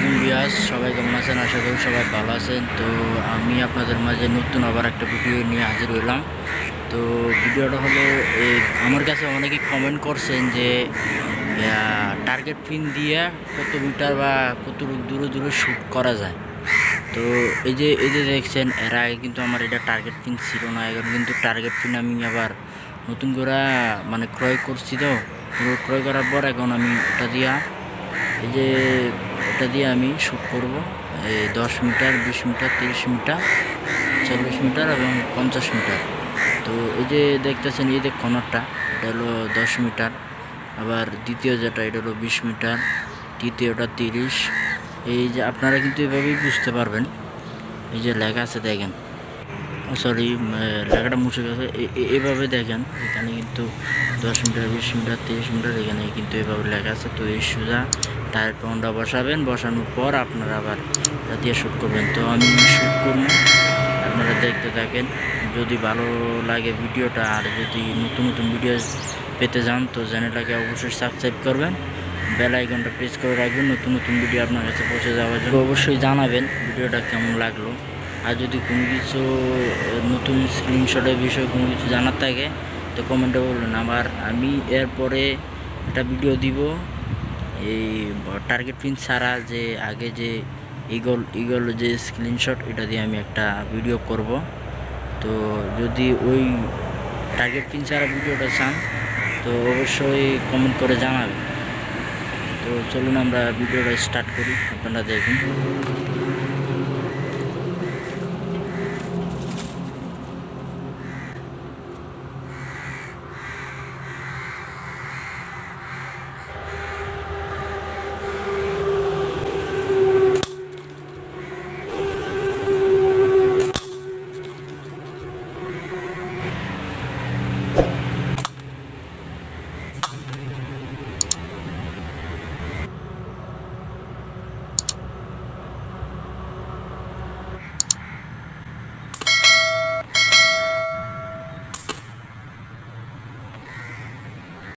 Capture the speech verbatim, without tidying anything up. আসসালামু আলাইকুম সবাই কেমন আছেন? আশা করি সবাই ভালো আছেন। তো আমি আপনাদের মাঝে নতুন আবার একটা ভিডিও নিয়ে হাজির হলাম। তো ভিডিওটা হলো, আমার কাছে অনেকেই কমেন্ট করছেন যে টার্গেট পিন দিয়ে কত মিটার বা কত দূরে দূরে শ্যুট করা যায়। তো এই যে এই যে দেখছেন, এর আগে কিন্তু আমার এটা টার্গেট পিন ছিল না। এখন কিন্তু টার্গেট পিন আমি আবার নতুন করে মানে ক্রয় করছি। তো ক্রয় করার পর এখন আমি এটা দিয়া এই যে এটা দিয়ে আমি শ্যুট করব এই দশ মিটার, বিশ মিটার, তিরিশ মিটার, চল্লিশ মিটার এবং পঞ্চাশ মিটার। তো এই যে দেখতেছেন, এই যে কর্নারটা এটা হলো দশ মিটার, আবার দ্বিতীয় যেটা এটা হলো বিশ মিটার, তৃতীয়টা তিরিশ। এই যে আপনারা কিন্তু এভাবেই বুঝতে পারবেন। এই যে লেখা আছে দেখেন, সরি লেখাটা মুছে গেছে। এভাবে দেখেন, এখানে কিন্তু দশ মিটার, বিশ মিটার, তিরিশ মিটার এখানে কিন্তু এভাবে লেখা আছে। তো এই সোজা টায়ার পাউন্ডা বসাবেন, বসানোর পর আপনারা আবার এটা দিয়ে শ্যুট করবেন। তো আমি শ্যুট করব, আপনারা দেখতে থাকেন। যদি ভালো লাগে ভিডিওটা আর যদি নতুন নতুন ভিডিও পেতে যান তো চ্যানেলটাকে অবশ্যই সাবস্ক্রাইব করবেন, বেল আইকনটা প্রেস করে রাখবেন, নতুন নতুন ভিডিও আপনার কাছে পৌঁছে যাওয়ার জন্য। অবশ্যই জানাবেন ভিডিওটা কেমন লাগলো। আর যদি কোনো কিছু নতুন স্ক্রিনশটের বিষয়ে কোনো কিছু জানার থাকে তো কমেন্টে বলুন। আমার আমি এরপরে একটা ভিডিও দিব এই টার্গেট পিন ছাড়া, যে আগে যে ইগল ইগল যে স্ক্রিনশট এটা দিয়ে আমি একটা ভিডিও করব। তো যদি ওই টার্গেট পিন ছাড়া ভিডিওটা চান তো অবশ্যই কমেন্ট করে জানাবেন। তো চলুন আমরা ভিডিওটা স্টার্ট করি, আপনারা দেখুন।